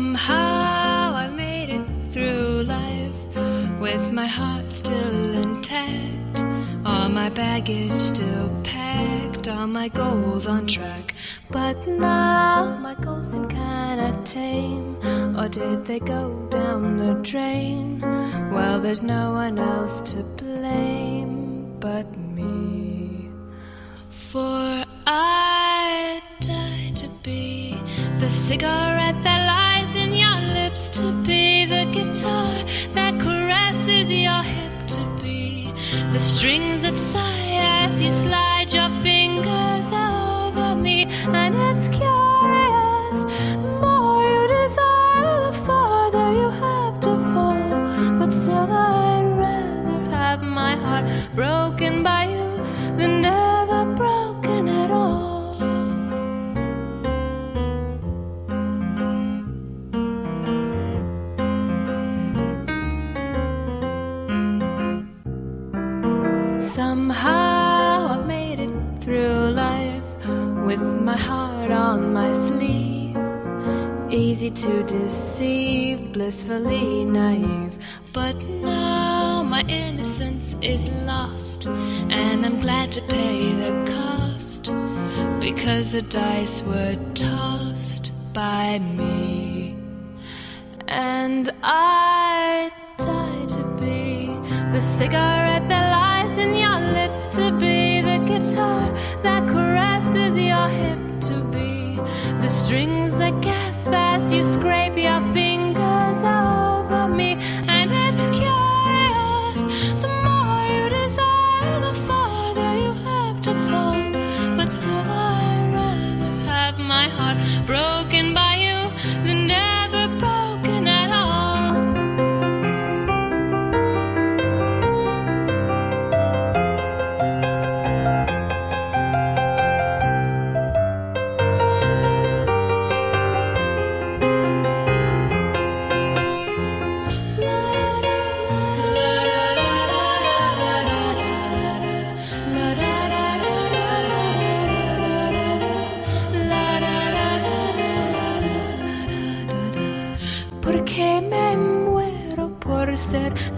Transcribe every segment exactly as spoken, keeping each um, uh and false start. Somehow I made it through life with my heart still intact, all my baggage still packed, all my goals on track. But now my goals seem kinda tame, or did they go down the drain? Well, there's no one else to blame but me, for I die to be the cigarette that lies in your lips, to be the guitar that caresses your hip, to be the strings that sigh as you slide your fingers over me. And it's curious, the more you desire, the farther you have to fall. But still I'd rather have my heart broken by you than never broken at all. Somehow I've made it through life with my heart on my sleeve, easy to deceive, blissfully naive. But now my innocence is lost, and I'm glad to pay the cost, because the dice were tossed by me. And I die to be the cigarette that lies in your lips, to be the guitar that caresses your hip, to be the strings that gasp as you scrape your fingers over me. And it's curious, the more you desire, the farther you have to fall. But still I'd rather have my heart broken by you than never broken at all.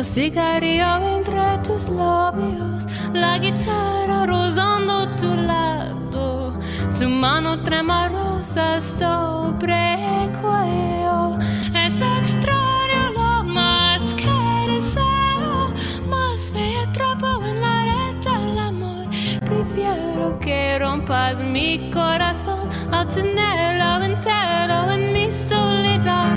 El cigarrillo entre tus labios, la guitarra rozando tu lado, tu mano tremorosa sobre el cuello. Es extraño lo más que deseo, más me atrapo en la red del amor. Prefiero que rompas mi corazón al tenerlo entero en mi soledad.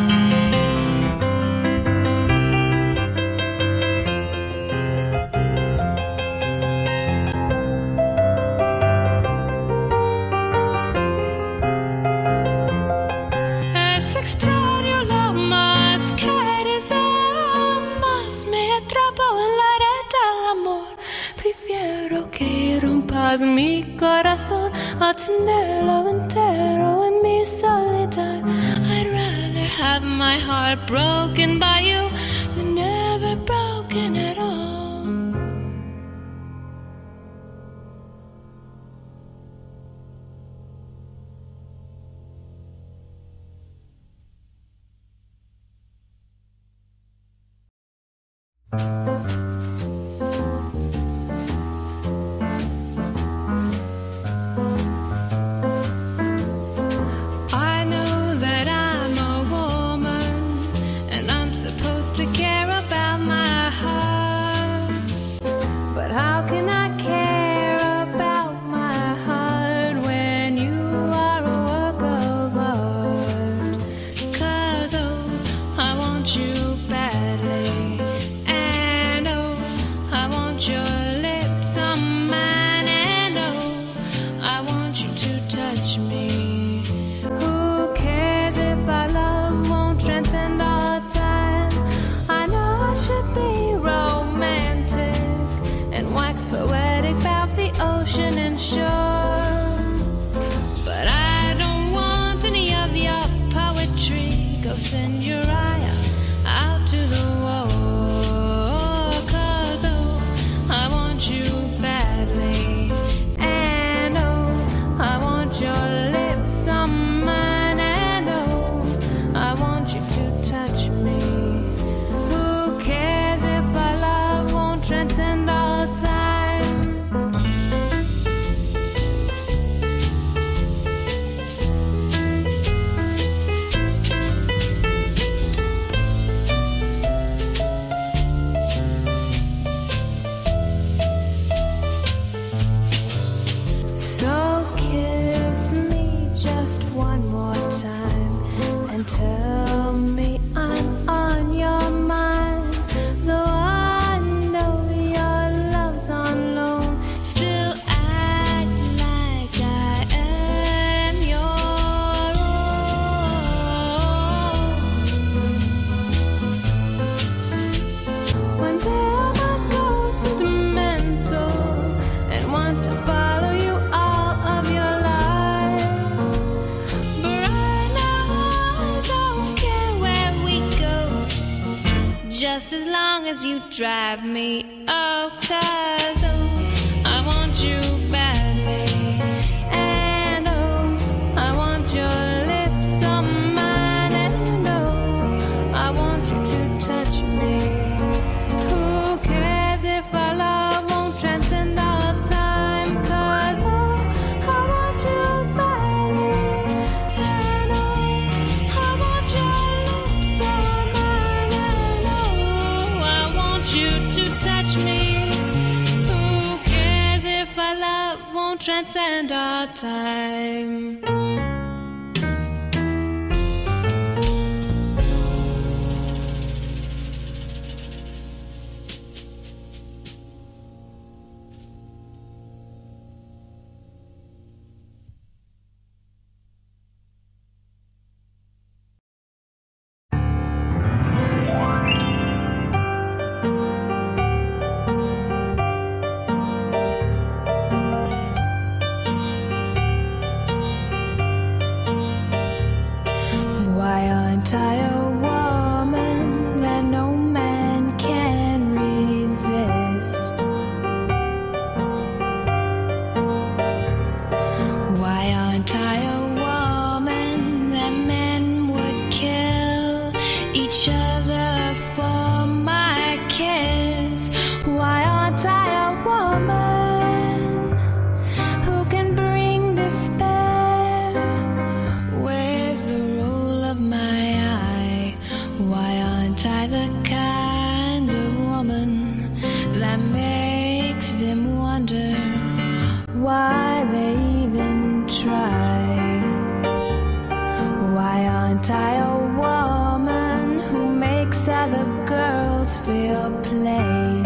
Mi corazón al tenerlo entero en mi soledad. I'd rather have my heart broken by you than never broken at all. Who cares if our love won't transcend all time? I just as long as you drive me oh, 'cause oh, I want you badly, and oh, I want your lips on mine, and oh, I want you to touch me. Who cares if our love won't transcend all time? 'Cause oh, I want you badly, and oh, I want your lips on mine, and oh, I want you to touch me. Transcend our time. I a woman that no man can resist? Why aren't I a woman that men would kill each other for my kiss? Why aren't I a woman who can bring despair with the roll of my I the kind of woman that makes them wonder why they even try? Why aren't I a woman who makes other girls feel plain?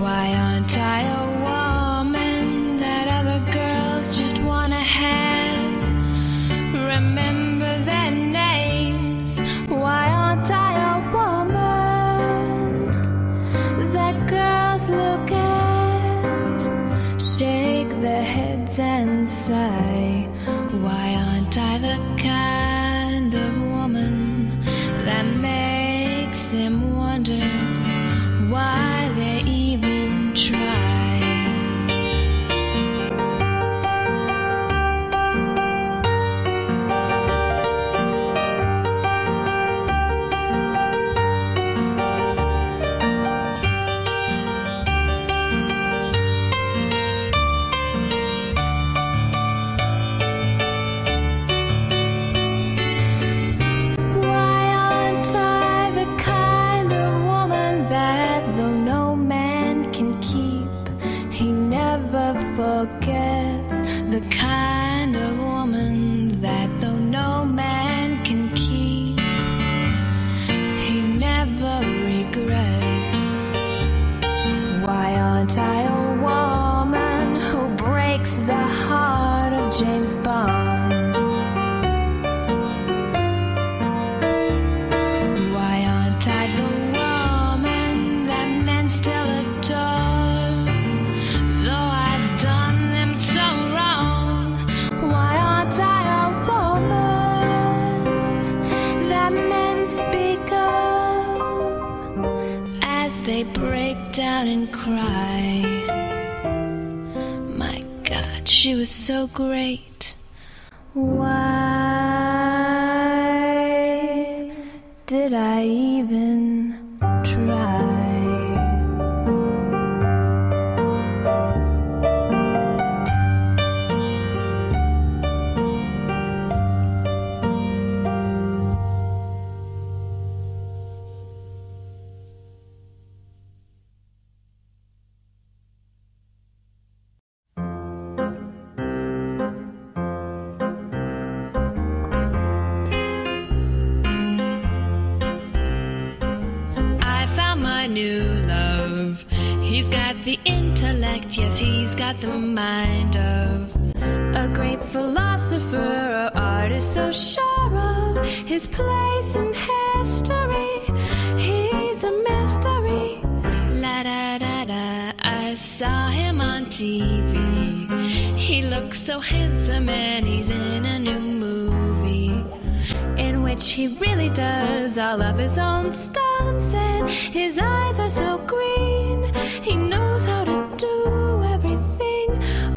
Why aren't I a woman that other girls just wanna have? Remember their names. Why aren't I a woman that girls look at, shake their heads and sigh? Why aren't I the kind of woman that makes them wonder why they even try? Forgets the kind of woman that though no man can keep, he never regrets. Why aren't I a woman who breaks the heart of James Bond? Why aren't I the woman that men still adore? They break down and cry. My God, she was so great. Why did I even try? The intellect, yes, he's got the mind of a great philosopher, or artist so sure of his place in history. He's a mystery. La da da da, I saw him on T V. He looks so handsome and he's in a new movie. but she really does all of his own stunts, and his eyes are so green, he knows how to do everything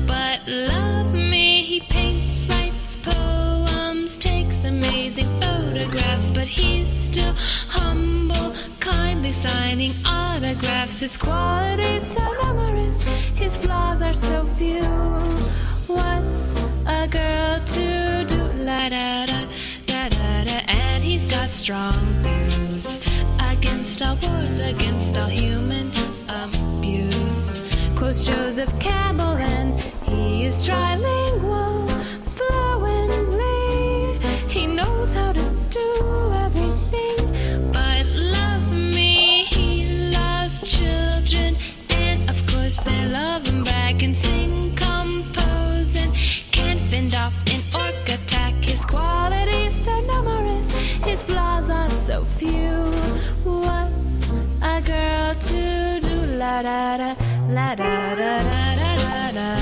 but love me. He paints, writes poems, takes amazing photographs, but he's still humble, kindly signing autographs. His qualities so numerous, his flaws are so few. What's a girl to do? La-da-da-da-da-da. And he's got strong views against all wars, against all human abuse. Quotes Joseph Campbell, and he is trilingual fluently. He knows how to do everything but love me. He loves children, and of course they love him back, and sing, compose, and can fend off an orc attack. His qualities so numerous, his flaws are so few. What's a girl to do? La da da, la da da da da da da.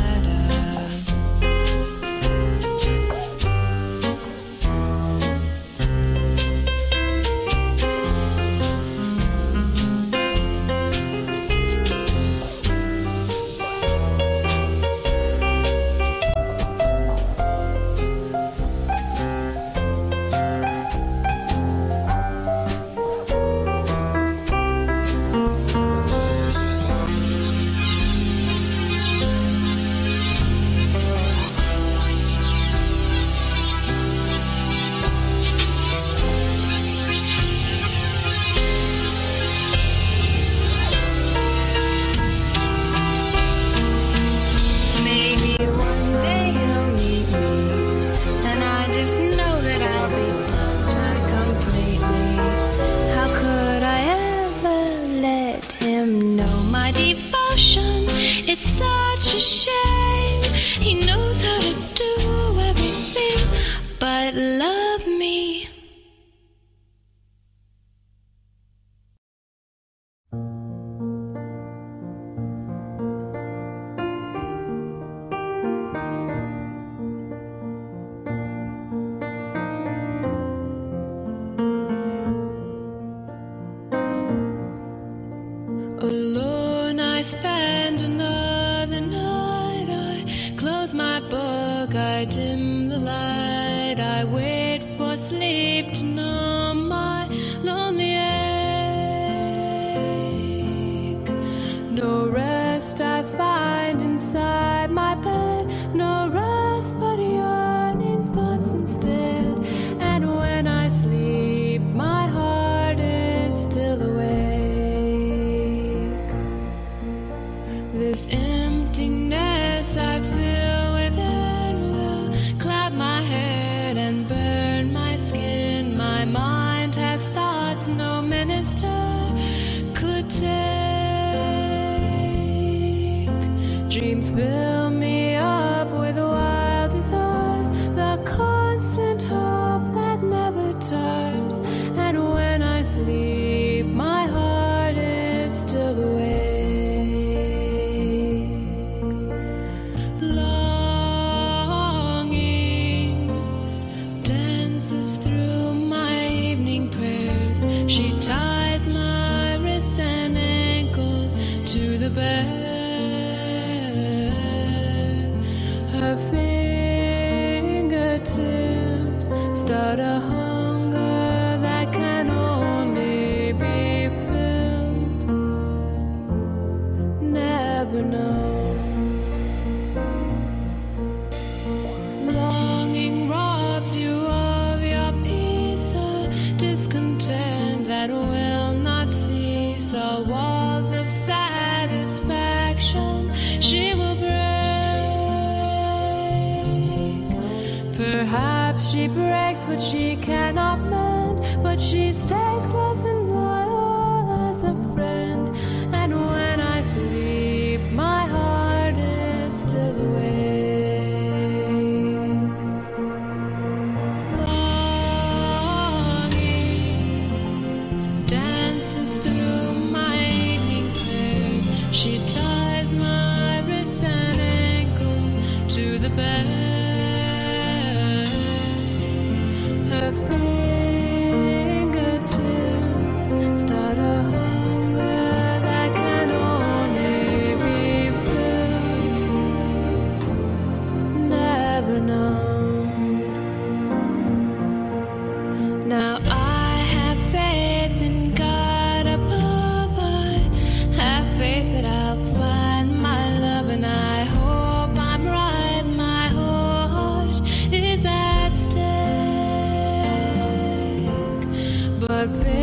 It's such a shame. He knows how to do everything but love me. Alone I spend another book, I dim the light, I wait for sleep to numb my lonely ache. No rest I find inside my bed, no rest but yearning thoughts instead. And when I sleep, my heart is still awake. This emptiness I feel and burn my skin. My mind has thoughts no minister could take. Dreams fill me up with wild desires, the constant hope that never tires. And when I sleep, my heart is still awake. She ties my wrists and ankles to the bed. Her fingertips start a hunger that can only be filled. Never know. Longing robs you of your peace, a discontent that will not cease. All walls of satisfaction she will break. Perhaps she breaks what she cannot mend, but she stays close and loyal as a friend. And when I sleep, my heart is still awake. Through my evening prayers, she ties my wrists and ankles to the bed. Her face fingertips, start a hunger that can only be filled, never known. Now I have faith in God above, I have faith that I'll find my love, and I hope I'm right, my heart is at stake. But